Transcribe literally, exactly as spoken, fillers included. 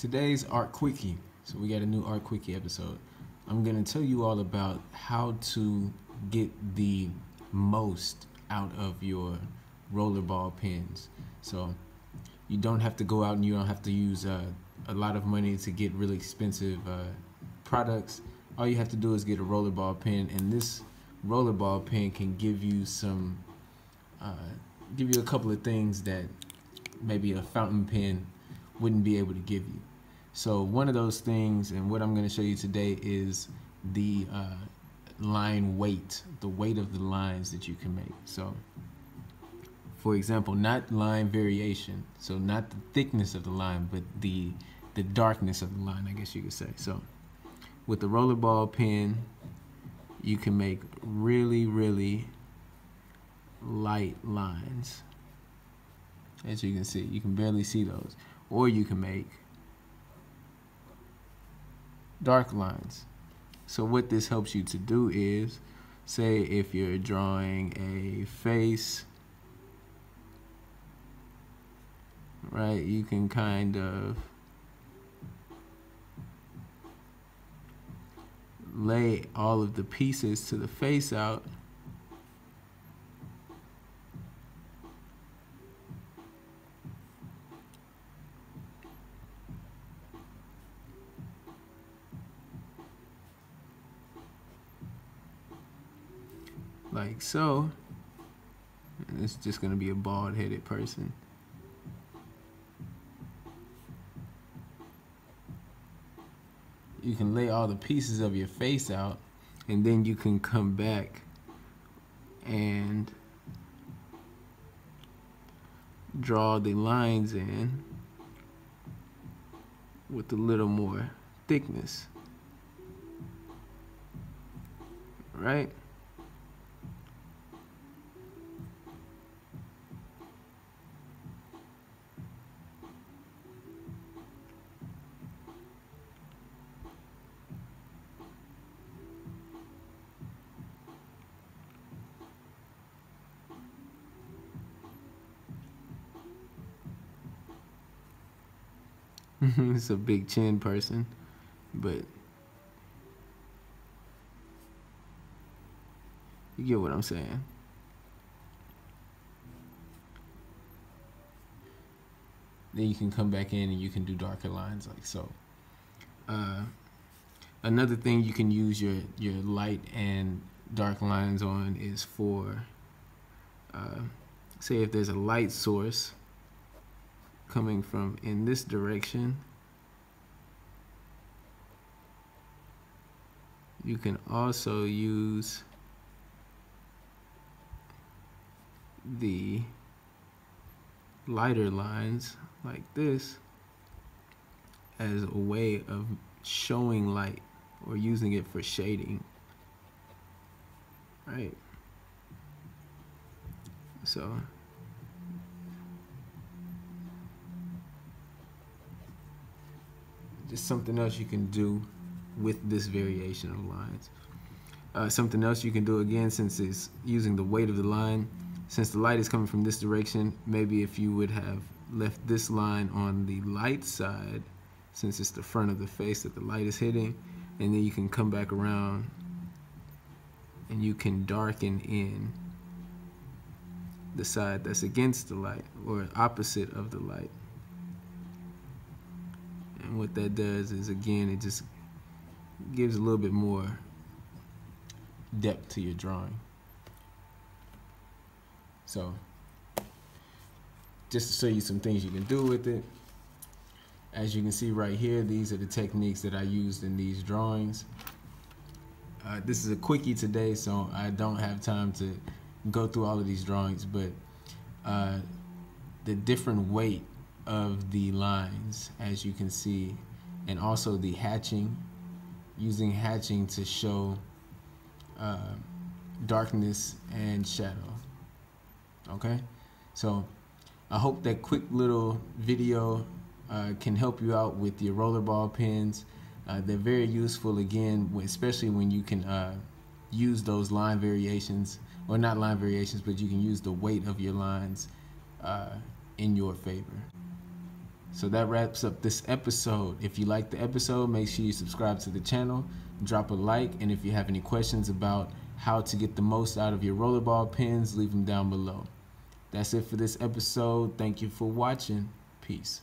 Today's Art Quickie. So we got a new Art Quickie episode. I'm gonna tell you all about how to get the most out of your rollerball pins. So you don't have to go out and you don't have to use uh, a lot of money to get really expensive uh, products. All you have to do is get a rollerball pin, and this rollerball pin can give you some uh, give you a couple of things that maybe a fountain pen wouldn't be able to give you. So one of those things, and what I'm going to show you today, is the uh, line weight, the weight of the lines that you can make. So for example, not line variation, so not the thickness of the line, but the the darkness of the line, I guess you could say. So with the rollerball pin, you can make really, really light lines. As you can see, you can barely see those. Or you can make dark lines. So what this helps you to do is, say if you're drawing a face, right, you can kind of lay all of the pieces to the face out, like so. And it's just going to be a bald-headed person. You can lay all the pieces of your face out, and then you can come back and draw the lines in with a little more thickness, right? It's a big chin person, but you get what I'm saying. Then you can come back in and you can do darker lines like so. Uh, another thing you can use your, your light and dark lines on is for, uh, say if there's a light source coming from in this direction, you can also use the lighter lines like this as a way of showing light or using it for shading, right? So just something else you can do with this variation of lines. Uh, something else you can do, again, since it's using the weight of the line, since the light is coming from this direction, maybe if you would have left this line on the light side, since it's the front of the face that the light is hitting, and then you can come back around and you can darken in the side that's against the light or opposite of the light. And what that does is, again, it just gives a little bit more depth to your drawing. So just to show you some things you can do with it, as you can see right here, these are the techniques that I used in these drawings. Uh, this is a quickie today, so I don't have time to go through all of these drawings, but uh, the different weight of the lines, as you can see, and also the hatching, using hatching to show uh, darkness and shadow. Okay, so I hope that quick little video uh, can help you out with your rollerball pins. Uh, they're very useful, again, especially when you can uh, use those line variations, or not line variations, but you can use the weight of your lines uh, in your favor. So that wraps up this episode. If you liked the episode, make sure you subscribe to the channel, drop a like, and if you have any questions about how to get the most out of your rollerball pins, leave them down below. That's it for this episode. Thank you for watching. Peace.